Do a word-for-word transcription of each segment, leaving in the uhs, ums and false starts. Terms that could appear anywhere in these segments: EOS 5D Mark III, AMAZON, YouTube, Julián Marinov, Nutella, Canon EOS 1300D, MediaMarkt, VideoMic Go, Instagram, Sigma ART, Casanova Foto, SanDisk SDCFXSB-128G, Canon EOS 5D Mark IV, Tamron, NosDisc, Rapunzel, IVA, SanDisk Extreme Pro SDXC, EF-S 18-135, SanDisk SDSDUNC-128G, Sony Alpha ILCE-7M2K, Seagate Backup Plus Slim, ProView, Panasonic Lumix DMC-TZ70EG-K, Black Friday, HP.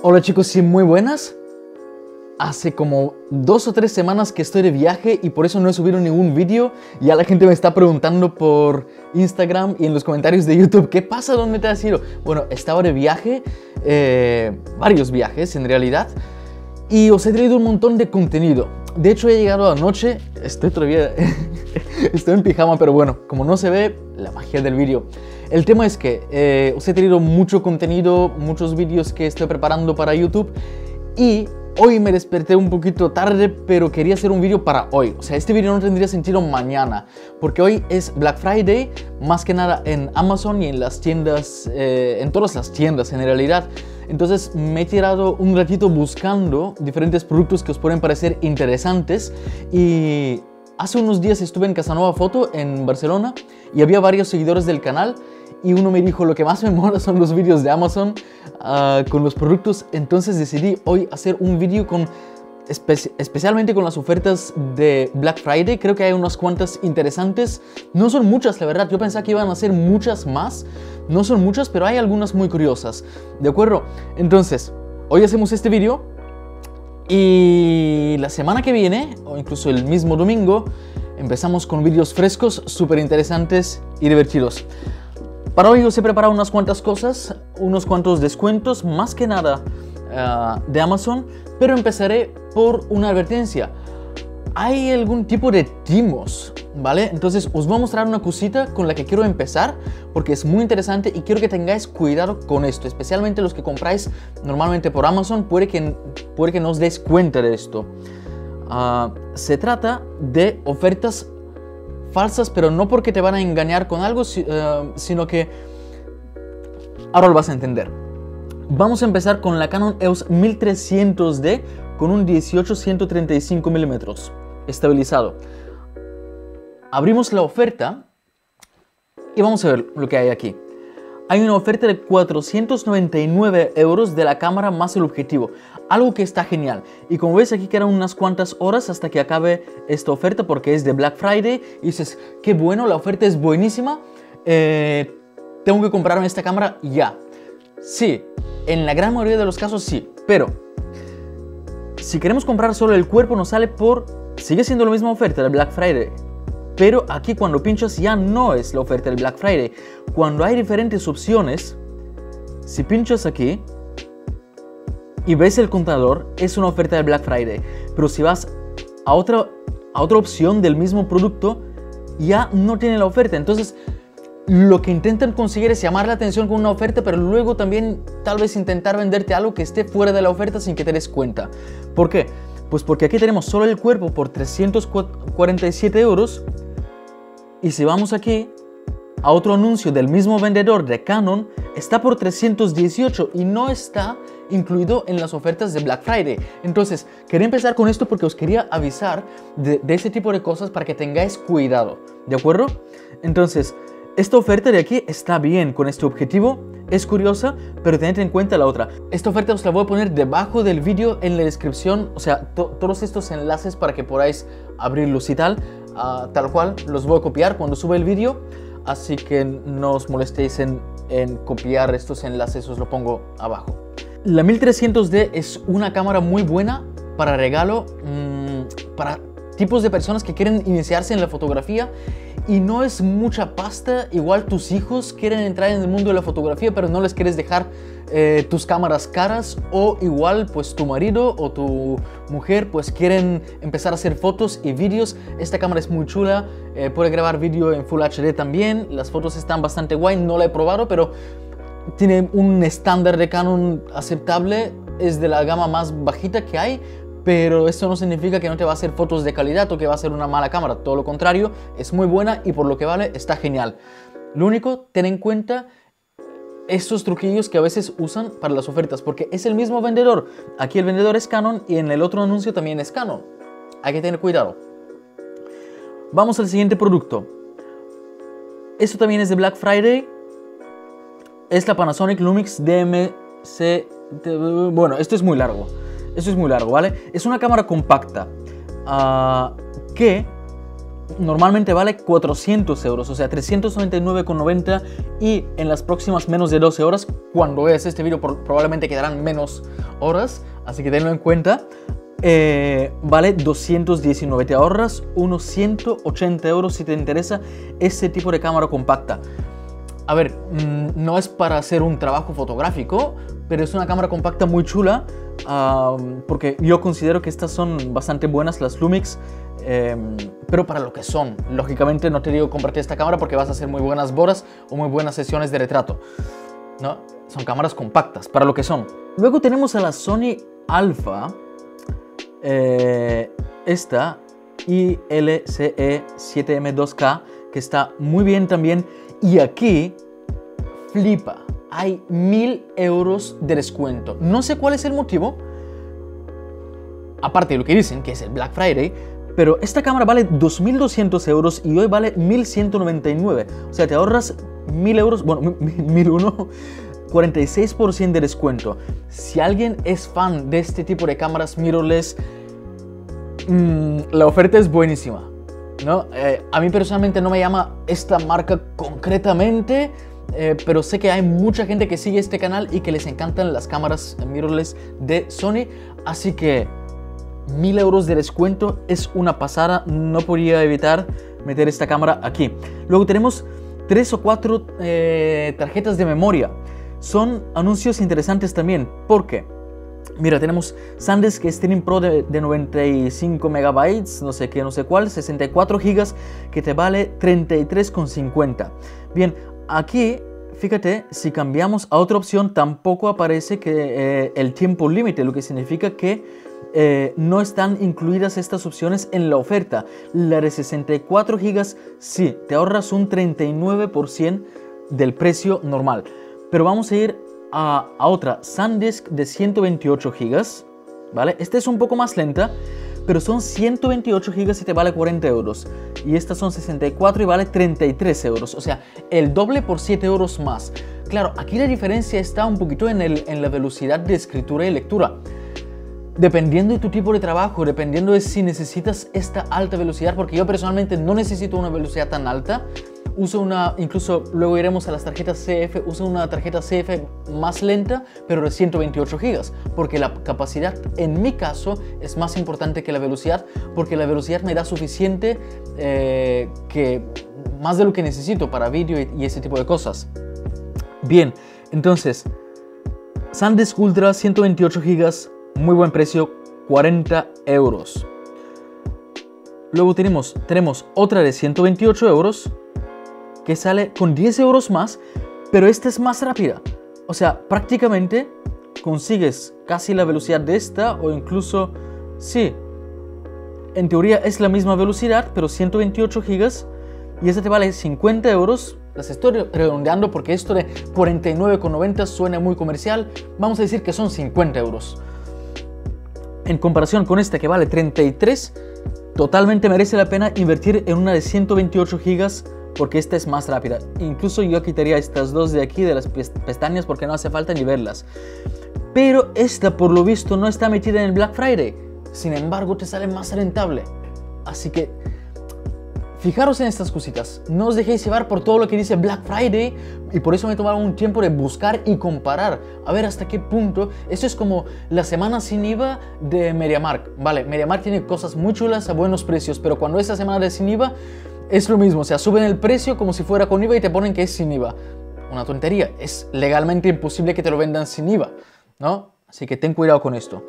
Hola chicos y muy buenas. Hace como dos o tres semanas que estoy de viaje y por eso no he subido ningún vídeo. Ya la gente me está preguntando por Instagram y en los comentarios de YouTube, ¿qué pasa? ¿Dónde te has ido? Bueno, estaba de viaje, eh, varios viajes en realidad, y os he traído un montón de contenido. De hecho, he llegado anoche, estoy todavía estoy en pijama, pero bueno, como no se ve, la magia del vídeo. El tema es que eh, os he traído mucho contenido, muchos vídeos que estoy preparando para YouTube, y hoy me desperté un poquito tarde, pero quería hacer un vídeo para hoy. O sea, este vídeo no tendría sentido mañana, porque hoy es Black Friday, más que nada en Amazon y en las tiendas, eh, en todas las tiendas en realidad. Entonces me he tirado un ratito buscando diferentes productos que os pueden parecer interesantes, y hace unos días estuve en Casanova Foto en Barcelona y había varios seguidores del canal, y uno me dijo, lo que más me mola son los vídeos de Amazon uh, con los productos. Entonces decidí hoy hacer un vídeo con espe especialmente con las ofertas de Black Friday. Creo que hay unas cuantas interesantes, no son muchas la verdad, yo pensaba que iban a ser muchas más, no son muchas, pero hay algunas muy curiosas, ¿de acuerdo? Entonces, hoy hacemos este vídeo y la semana que viene, o incluso el mismo domingo, empezamos con vídeos frescos, súper interesantes y divertidos. Para hoy os he preparado unas cuantas cosas, unos cuantos descuentos, más que nada uh, de Amazon, pero empezaré por una advertencia. Hay algún tipo de timos, ¿vale? Entonces os voy a mostrar una cosita con la que quiero empezar, porque es muy interesante y quiero que tengáis cuidado con esto, especialmente los que compráis normalmente por Amazon, puede que, puede que no os deis cuenta de esto. Uh, se trata de ofertas falsas, pero no porque te van a engañar con algo, sino que ahora lo vas a entender. Vamos a empezar con la Canon E O S mil trescientos D con un dieciocho ciento treinta y cinco milímetros estabilizado. Abrimos la oferta y vamos a ver lo que hay aquí. Hay una oferta de cuatrocientos noventa y nueve euros de la cámara más el objetivo, algo que está genial. Y como veis, aquí quedan unas cuantas horas hasta que acabe esta oferta, porque es de Black Friday, y dices, qué bueno, la oferta es buenísima, eh, tengo que comprarme esta cámara ya. Sí, en la gran mayoría de los casos sí, pero si queremos comprar solo el cuerpo nos sale por, sigue siendo la misma oferta de Black Friday. Pero aquí cuando pinchas ya no es la oferta del Black Friday. Cuando hay diferentes opciones, si pinchas aquí y ves el contador, es una oferta del Black Friday. Pero si vas a otra, a otra opción del mismo producto, ya no tiene la oferta. Entonces lo que intentan conseguir es llamar la atención con una oferta, pero luego también tal vez intentar venderte algo que esté fuera de la oferta sin que te des cuenta. ¿Por qué? Pues porque aquí tenemos solo el cuerpo por trescientos cuarenta y siete euros. Y si vamos aquí a otro anuncio del mismo vendedor de Canon, está por trescientos dieciocho y no está incluido en las ofertas de Black Friday. Entonces, quería empezar con esto porque os quería avisar de, de este tipo de cosas para que tengáis cuidado, ¿de acuerdo? Entonces, esta oferta de aquí está bien con este objetivo, es curiosa, pero tened en cuenta la otra. Esta oferta os la voy a poner debajo del vídeo en la descripción, o sea, to todos estos enlaces para que podáis abrirlos y tal. Uh, tal cual, los voy a copiar cuando suba el vídeo, así que no os molestéis en, en copiar estos enlaces, os lo pongo abajo. La mil trescientos D es una cámara muy buena para regalo, mmm, para tipos de personas que quieren iniciarse en la fotografía y no es mucha pasta. Igual tus hijos quieren entrar en el mundo de la fotografía, pero no les quieres dejar eh, tus cámaras caras, o igual pues tu marido o tu mujer pues quieren empezar a hacer fotos y vídeos. Esta cámara es muy chula, eh, puede grabar vídeo en Full H D también, las fotos están bastante guay, no la he probado, pero tiene un estándar de Canon aceptable, es de la gama más bajita que hay. Pero esto no significa que no te va a hacer fotos de calidad o que va a ser una mala cámara. Todo lo contrario, es muy buena y por lo que vale está genial. Lo único, ten en cuenta estos truquillos que a veces usan para las ofertas, porque es el mismo vendedor. Aquí el vendedor es Canon y en el otro anuncio también es Canon. Hay que tener cuidado. Vamos al siguiente producto. Esto también es de Black Friday. Es la Panasonic Lumix D M C... Bueno, esto es muy largo. Eso es muy largo, ¿vale? Es una cámara compacta uh, que normalmente vale cuatrocientos euros, o sea trescientos noventa y nueve con noventa, y en las próximas menos de doce horas, cuando veas este vídeo probablemente quedarán menos horas, así que tenlo en cuenta. Eh, vale doscientos diecinueve, te ahorras unos ciento ochenta euros si te interesa este tipo de cámara compacta. A ver, no es para hacer un trabajo fotográfico, pero es una cámara compacta muy chula, um, porque yo considero que estas son bastante buenas, las Lumix, eh, pero para lo que son. Lógicamente no te digo comprarte esta cámara porque vas a hacer muy buenas bodas o muy buenas sesiones de retrato, ¿no? Son cámaras compactas, para lo que son. Luego tenemos a la Sony Alpha, eh, esta I L C E siete M dos K, que está muy bien también. Y aquí, flipa, hay mil euros de descuento. No sé cuál es el motivo, aparte de lo que dicen, que es el Black Friday, pero esta cámara vale dos mil doscientos euros y hoy vale mil ciento noventa y nueve. O sea, te ahorras mil euros, bueno, mil uno, cuarenta y seis por ciento de descuento. Si alguien es fan de este tipo de cámaras mirrorless, mmm, la oferta es buenísima, ¿no? Eh, a mí personalmente no me llama esta marca concretamente, eh, pero sé que hay mucha gente que sigue este canal y que les encantan las cámaras mirrorless de Sony, así que mil euros de descuento es una pasada. No podía evitar meter esta cámara aquí. Luego tenemos tres o cuatro eh, tarjetas de memoria. Son anuncios interesantes también, porque mira, tenemos SanDisk Extreme Pro de, de noventa y cinco megabytes, no sé qué, no sé cuál, sesenta y cuatro gigas, que te vale treinta y tres con cincuenta. Bien, aquí, fíjate, si cambiamos a otra opción, tampoco aparece que, eh, el tiempo límite, lo que significa que eh, no están incluidas estas opciones en la oferta. La de sesenta y cuatro gigas, sí, te ahorras un treinta y nueve por ciento del precio normal. Pero vamos a ir A, a otra, SanDisk de ciento veintiocho gigas, ¿vale? Esta es un poco más lenta, pero son ciento veintiocho gigas y te vale cuarenta euros. Y estas son sesenta y cuatro y vale treinta y tres euros, o sea, el doble por siete euros más. Claro, aquí la diferencia está un poquito en, el, en la velocidad de escritura y lectura. Dependiendo de tu tipo de trabajo, dependiendo de si necesitas esta alta velocidad, porque yo personalmente no necesito una velocidad tan alta. Uso una, incluso luego iremos a las tarjetas C F, uso una tarjeta C F más lenta, pero de ciento veintiocho gigas, porque la capacidad en mi caso es más importante que la velocidad, porque la velocidad me da suficiente, eh, que más de lo que necesito para vídeo y, y ese tipo de cosas. Bien, entonces, SanDisk Ultra ciento veintiocho gigas, muy buen precio, cuarenta euros. Luego tenemos, tenemos otra de ciento veintiocho euros, que sale con diez euros más, pero esta es más rápida. O sea, prácticamente consigues casi la velocidad de esta, o incluso, sí, en teoría es la misma velocidad, pero ciento veintiocho gigas, y esta te vale cincuenta euros. Las estoy redondeando porque esto de cuarenta y nueve con noventa suena muy comercial. Vamos a decir que son cincuenta euros. En comparación con esta que vale treinta y tres, totalmente merece la pena invertir en una de ciento veintiocho gigas, porque esta es más rápida. Incluso yo quitaría estas dos de aquí de las pestañas porque no hace falta ni verlas. Pero esta, por lo visto, no está metida en el Black Friday. Sin embargo, te sale más rentable. Así que fijaros en estas cositas. No os dejéis llevar por todo lo que dice Black Friday. Y por eso me he tomado un tiempo de buscar y comparar, a ver hasta qué punto. Esto es como la semana sin I V A de MediaMarkt. Vale, MediaMarkt tiene cosas muy chulas a buenos precios, pero cuando es la semana de sin I V A, es lo mismo, o sea, suben el precio como si fuera con I V A y te ponen que es sin I V A. Una tontería, es legalmente imposible que te lo vendan sin I V A, ¿no? Así que ten cuidado con esto.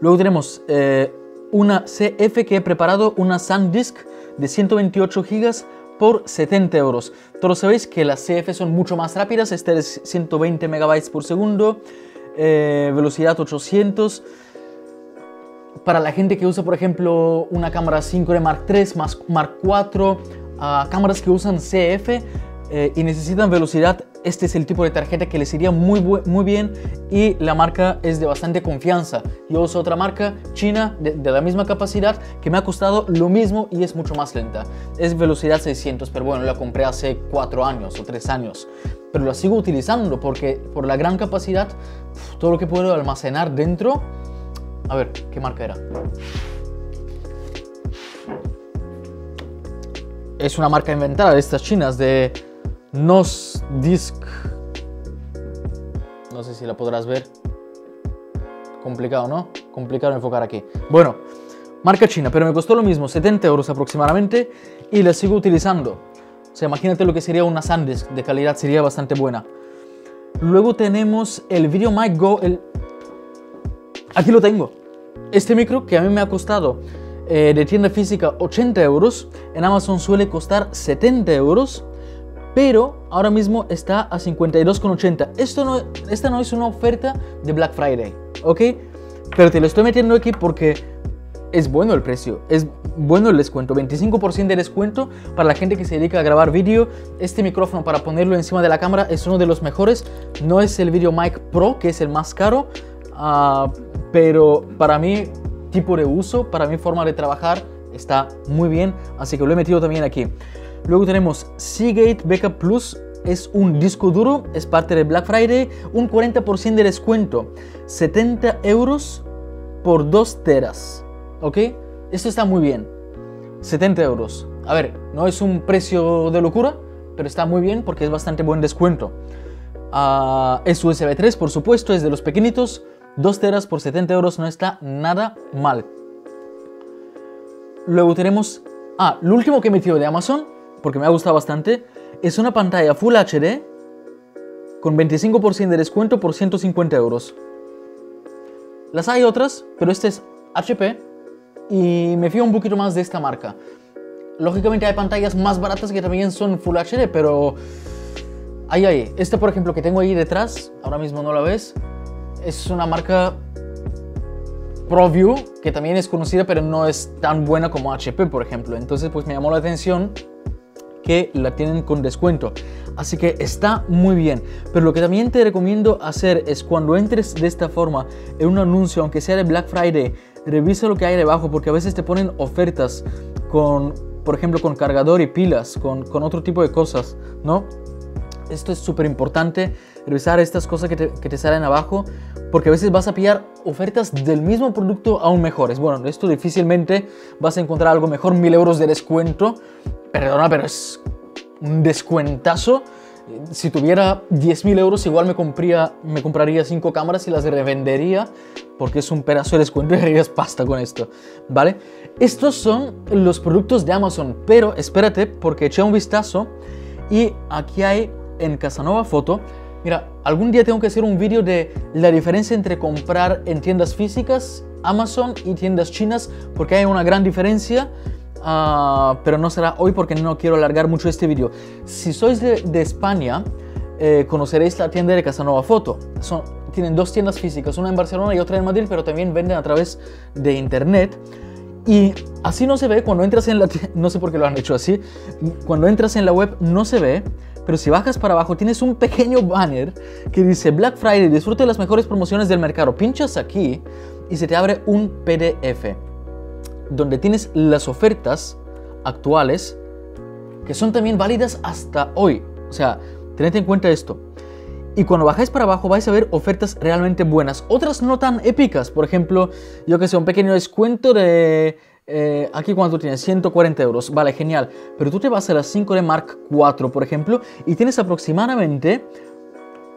Luego tenemos eh, una C F que he preparado, una SanDisk de ciento veintiocho gigas por setenta euros. Todos sabéis que las C F son mucho más rápidas, esta es ciento veinte megabytes por segundo, eh, velocidad ochocientos. Para la gente que usa, por ejemplo, una cámara cinco D Mark tres, Mark cuatro, uh, cámaras que usan C F eh, y necesitan velocidad, este es el tipo de tarjeta que les iría muy, muy bien, y la marca es de bastante confianza. Yo uso otra marca china de, de la misma capacidad que me ha costado lo mismo y es mucho más lenta. Es velocidad seiscientos, pero bueno, la compré hace cuatro años o tres años. Pero la sigo utilizando porque por la gran capacidad, pff, todo lo que puedo almacenar dentro. A ver, ¿qué marca era? es una marca inventada de estas chinas, de NosDisc. No sé si la podrás ver. Complicado, ¿no? Complicado enfocar aquí. Bueno, marca china, pero me costó lo mismo, setenta euros aproximadamente, y la sigo utilizando. O sea, imagínate lo que sería una SanDisk de calidad, sería bastante buena. Luego tenemos el VideoMic Go. El... Aquí lo tengo. Este micro que a mí me ha costado eh, de tienda física ochenta euros, en Amazon suele costar setenta euros, pero ahora mismo está a cincuenta y dos con ochenta. Esto no, esta no es una oferta de Black Friday, ¿ok? Pero te lo estoy metiendo aquí porque es bueno el precio, es bueno el descuento, veinticinco por ciento de descuento para la gente que se dedica a grabar vídeo. Este micrófono, para ponerlo encima de la cámara, es uno de los mejores. No es el VideoMic Pro, que es el más caro, uh, pero para mi tipo de uso, para mi forma de trabajar, está muy bien, así que lo he metido también aquí. Luego tenemos Seagate Backup Plus. Es un disco duro, es parte de Black Friday, un cuarenta por ciento de descuento, setenta euros por dos teras, ¿ok? Esto está muy bien, setenta euros. A ver, no es un precio de locura, pero está muy bien porque es bastante buen descuento. Uh, es U S B tres, por supuesto, es de los pequeñitos, dos teras por setenta euros, no está nada mal. Luego tenemos, ah, lo último que he metido de Amazon, porque me ha gustado bastante, es una pantalla Full H D con veinticinco por ciento de descuento por ciento cincuenta euros. Las hay otras, pero este es H P y me fío un poquito más de esta marca. Lógicamente hay pantallas más baratas que también son Full H D, pero... Ahí, ahí. Esta, por ejemplo, que tengo ahí detrás, ahora mismo no la ves, es una marca ProView, que también es conocida, pero no es tan buena como H P, por ejemplo. Entonces, pues me llamó la atención que la tienen con descuento, así que está muy bien. Pero lo que también te recomiendo hacer es, cuando entres de esta forma en un anuncio, aunque sea de Black Friday, revisa lo que hay debajo, porque a veces te ponen ofertas con, por ejemplo, con cargador y pilas, con, con otro tipo de cosas, ¿no? Esto es súper importante, revisar estas cosas que te, que te salen abajo, porque a veces vas a pillar ofertas del mismo producto aún mejores. Bueno, esto difícilmente vas a encontrar algo mejor, mil euros de descuento. Perdona, pero es un descuentazo. Si tuviera diez mil euros, igual me, compría, me compraría cinco cámaras y las revendería, porque es un pedazo de descuento y harías pasta con esto, ¿vale? Estos son los productos de Amazon, pero espérate, porque eché un vistazo y aquí hay en Casanova Foto. Mira, algún día tengo que hacer un vídeo de la diferencia entre comprar en tiendas físicas, Amazon, y tiendas chinas, porque hay una gran diferencia. Uh, pero no será hoy porque no quiero alargar mucho este vídeo. Si sois de, de España, eh, conoceréis la tienda de Casanova Foto. Son, tienen dos tiendas físicas, una en Barcelona y otra en Madrid, pero también venden a través de internet. Y así no se ve, cuando entras en la tienda, no sé por qué lo han hecho así, cuando entras en la web no se ve, pero si bajas para abajo tienes un pequeño banner que dice Black Friday, disfruta de las mejores promociones del mercado. Pinchas aquí y se te abre un P D F. Donde tienes las ofertas actuales que son también válidas hasta hoy. O sea, tened en cuenta esto. Y cuando bajáis para abajo vais a ver ofertas realmente buenas. Otras no tan épicas. Por ejemplo, yo que sé, un pequeño descuento de... Eh, aquí cuánto tienes, ciento cuarenta euros. Vale, genial. Pero tú te vas a las cinco D Mark cuatro, por ejemplo, y tienes aproximadamente,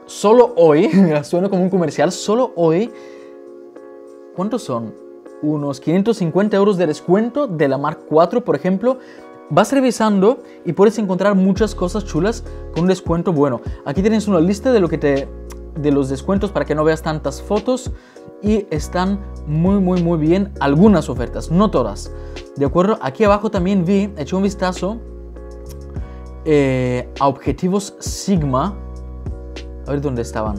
solo hoy, suena como un comercial, solo hoy, ¿cuántos son? Unos quinientos cincuenta euros de descuento de la Mark cuatro, por ejemplo. Vas revisando y puedes encontrar muchas cosas chulas con un descuento bueno. Aquí tienes una lista de, lo que te, de los descuentos para que no veas tantas fotos. Y están muy, muy, muy bien algunas ofertas, no todas. De acuerdo, aquí abajo también vi, eché un vistazo eh, a objetivos Sigma. A ver dónde estaban.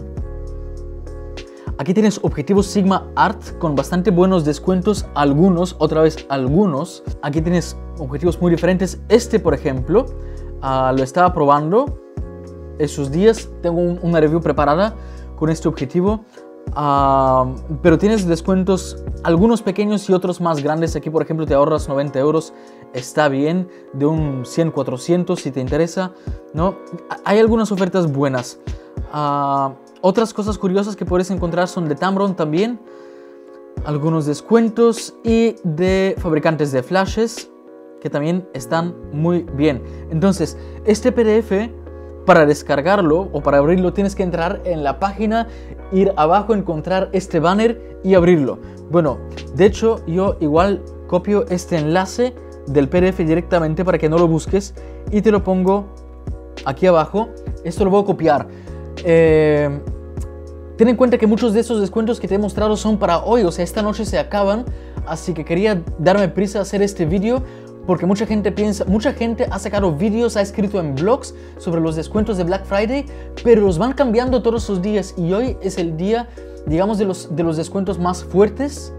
Aquí tienes objetivos Sigma A R T con bastante buenos descuentos, algunos, otra vez algunos. Aquí tienes objetivos muy diferentes. Este, por ejemplo, uh, lo estaba probando esos días. Tengo un, una review preparada con este objetivo. Uh, pero tienes descuentos, algunos pequeños y otros más grandes. Aquí, por ejemplo, te ahorras noventa euros. Está bien, de un cien a cuatrocientos si te interesa, ¿no? Hay algunas ofertas buenas. Uh, Otras cosas curiosas que puedes encontrar son de Tamron también, algunos descuentos, y de fabricantes de flashes, que también están muy bien. Entonces, este P D F, para descargarlo o para abrirlo, tienes que entrar en la página, ir abajo, encontrar este banner y abrirlo. Bueno, de hecho yo igual copio este enlace del P D F directamente para que no lo busques y te lo pongo aquí abajo. Esto lo voy a copiar. Eh, ten en cuenta que muchos de esos descuentos que te he mostrado son para hoy, o sea, esta noche se acaban, así que quería darme prisa a hacer este vídeo porque mucha gente piensa, mucha gente ha sacado vídeos, ha escrito en blogs sobre los descuentos de Black Friday, pero los van cambiando todos los días y hoy es el día, digamos, de los, de los descuentos más fuertes,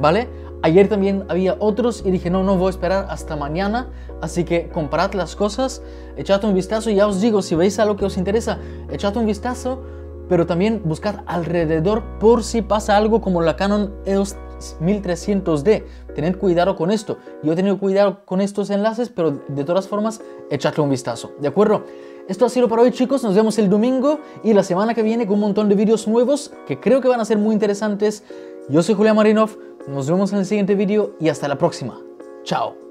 ¿vale? Ayer también había otros y dije, no, no voy a esperar hasta mañana, así que comparad las cosas, echad un vistazo y ya os digo, si veis algo que os interesa, echad un vistazo, pero también buscad alrededor por si pasa algo como la Canon E O S mil trescientos D. Tened cuidado con esto. Yo he tenido cuidado con estos enlaces, pero de todas formas, echadle un vistazo, ¿de acuerdo? Esto ha sido para hoy, chicos. Nos vemos el domingo y la semana que viene con un montón de vídeos nuevos que creo que van a ser muy interesantes. Yo soy Julián Marinov. Nos vemos en el siguiente vídeo y hasta la próxima. Chao.